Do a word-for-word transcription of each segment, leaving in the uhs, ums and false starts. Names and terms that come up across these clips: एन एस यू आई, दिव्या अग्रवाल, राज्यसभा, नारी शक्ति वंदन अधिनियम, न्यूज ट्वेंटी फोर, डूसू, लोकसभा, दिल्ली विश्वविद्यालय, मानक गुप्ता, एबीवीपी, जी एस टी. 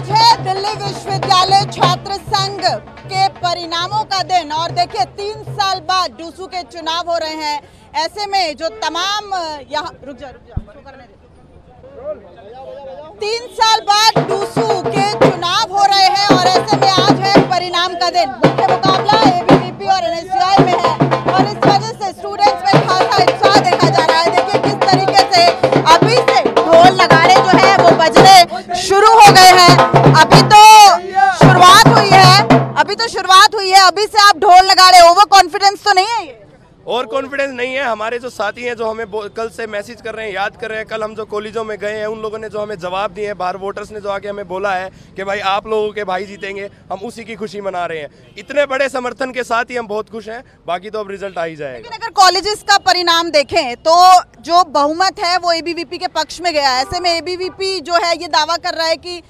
आज है दिल्ली विश्वविद्यालय छात्र संघ के परिणामों का दिन और देखिए तीन साल बाद डूसू के चुनाव हो रहे हैं। ऐसे में जो तमाम यहाँ रुक जा रुक जा तीन साल बाद डूसू के चुनाव हो रहे हैं और ऐसे में आज है परिणाम का दिन। मुख्य मुकाबला ए बी वी पी और एन एस यू आई में है और इस वजह से स्टूडेंट्स में खासा उत्साह देखा जा रहा है। देखिए किस तरीके से अभी से ढोल नगाड़े जो है वो बजने शुरू हो गए हैं। अभी तो शुरुआत हुई है अभी तो शुरुआत हुई है अभी से आप ढोल लगा रहे हो। ओवर कॉन्फिडेंस तो नहीं है ये? और कॉन्फिडेंस नहीं है। हमारे जो साथी हैं जो हमें कल से मैसेज कर रहे हैं, याद कर रहे हैं, कल हम जो कॉलेजों में गए हैं उन लोगों ने जो हमें जवाब दिए हैं, बाहर वोटर्स ने जो आके हमें बोला है कि भाई आप लोगों के भाई जीतेंगे, हम उसी की खुशी मना रहे हैं। इतने बड़े समर्थन के साथ ही हम बहुत खुश हैं। बाकी तो अब रिजल्ट आ ही जाएगा। लेकिन अगर कॉलेजेस का परिणाम देखें तो जो बहुमत है वो ए बी वी पी के पक्ष में गया। ऐसे में ए बी वी पी जो है ये दावा कर रहा है कि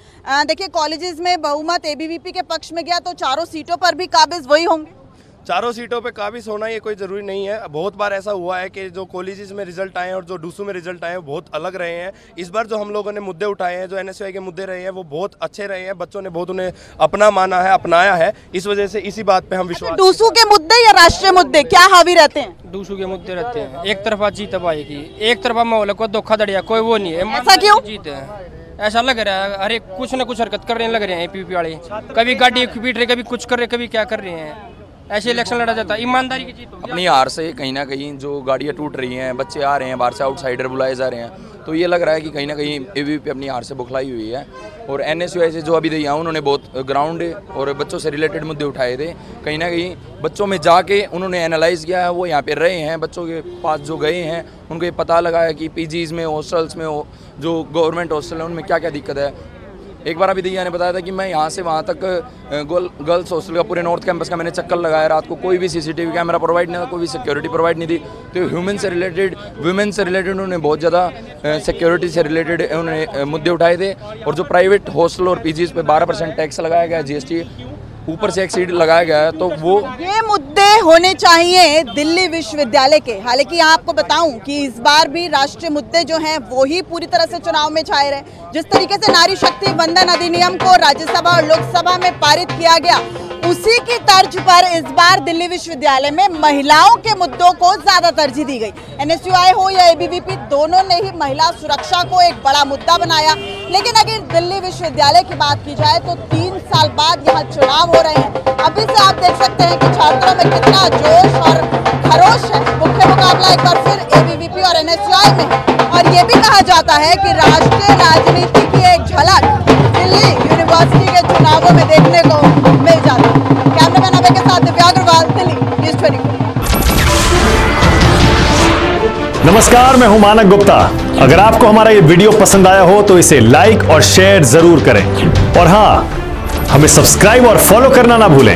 देखिए कॉलेजेस में बहुमत ए बी वी पी के पक्ष में गया तो चारों सीटों पर भी काबिज वही होंगे। चारों सीटों पे काबिज होना ये कोई ज़रूरी नहीं है। बहुत बार ऐसा हुआ है कि जो कॉलेजेस में रिजल्ट आए हैं और जो डूसू में रिजल्ट आए हैं बहुत अलग रहे हैं। इस बार जो हम लोगों ने मुद्दे उठाए हैं, जो एन एस यू आई के मुद्दे रहे हैं, वो बहुत अच्छे रहे हैं। बच्चों ने बहुत उन्हें अपना माना है, अपनाया है। इस वजह से इसी बात पे हम विश्वास। डूसू के मुद्दे या राष्ट्रीय मुद्दे क्या हावी रहते हैं? डूसू के मुद्दे रहते हैं एक तरफा जीत पाई की, एक तरफा माहौल, कोई धोखाधड़िया, कोई वो नहीं है। ऐसा क्यों जीत है? ऐसा लग रहा है अरे कुछ न कुछ हरकत कर रहे लग रहे हैं ए बी वी पी वाले। कभी गाड़ी पीट रहे, कभी कुछ कर रहे, कभी क्या कर रहे हैं। ऐसे इलेक्शन लड़ा जाता है ईमानदारी की जीत। अपनी हार से कहीं ना कहीं जो गाड़ियाँ टूट रही हैं, बच्चे आ रहे हैं बाहर से, आउटसाइडर बुलाए जा रहे हैं, तो ये लग रहा है कि कहीं ना कहीं ए बी वी पी अपनी हार से बुखलाई हुई है। और एन एस यू आई से जो अभी यहाँ उन्होंने बहुत ग्राउंड और बच्चों से रिलेटेड मुद्दे उठाए थे, कहीं ना कहीं बच्चों में जाके उन्होंने एनालाइज किया है। वो यहाँ पर रहे हैं, बच्चों के पास जो गए हैं उनको ये पता लगाया कि पी जीज़ में, हॉस्टल्स में, जो गवर्नमेंट हॉस्टल है उनमें क्या क्या दिक्कत है। एक बार अभी दिया ने बताया था कि मैं यहाँ से वहाँ तक गर्ल्स हॉस्टल का पूरे नॉर्थ कैंपस का मैंने चक्कर लगाया। रात को कोई भी C C T V camera provide नहीं था, कोई भी सिक्योरिटी प्रोवाइड नहीं थी। तो ह्यूमन से रिलेटेड, वुमेन से रिलेटेड उन्होंने बहुत ज़्यादा सिक्योरिटी से रिलेटेड उन्होंने मुद्दे उठाए थे। और जो प्राइवेट हॉस्टल और पी जीज़ पर बारह परसेंट टैक्स लगाया गया, जी एस टी ऊपर से एक्सीड लगाया गया है, तो वो ये मुद्दे होने चाहिए दिल्ली विश्वविद्यालय के। हालांकि आपको बताऊं कि इस बार भी राष्ट्रीय मुद्दे जो हैं वो ही पूरी तरह से चुनाव में छाए रहे। जिस तरीके से नारी शक्ति वंदन अधिनियम को राज्यसभा और लोकसभा में पारित किया गया, उसी की तर्ज पर इस बार दिल्ली विश्वविद्यालय में महिलाओं के मुद्दों को ज्यादा तरजीह दी गई। एन एस यू आई हो या ए बी वी पी, दोनों ने ही महिला सुरक्षा को एक बड़ा मुद्दा बनाया। लेकिन अगर दिल्ली विश्वविद्यालय की बात की जाए तो तीन साल बाद यहाँ चुनाव हो रहे हैं। अभी से आप देख सकते हैं कि छात्रों में कितना जोश और खरोश है। मुख्य मुकाबला एक बार फिर ए बी वी पी और एन एस यू आई में है और ये भी कहा जाता है कि राष्ट्रीय राजनीति की एक झलक दिल्ली यूनिवर्सिटी के चुनावों में देखने को मिल जाती है। कैमरामैन अभय के साथ दिव्या अग्रवाल, Delhi, न्यूज ट्वेंटी फोर। नमस्कार, मैं हूं मानक गुप्ता। अगर आपको हमारा ये वीडियो पसंद आया हो तो इसे लाइक और शेयर जरूर करें और हाँ, हमें सब्सक्राइब और फॉलो करना ना भूलें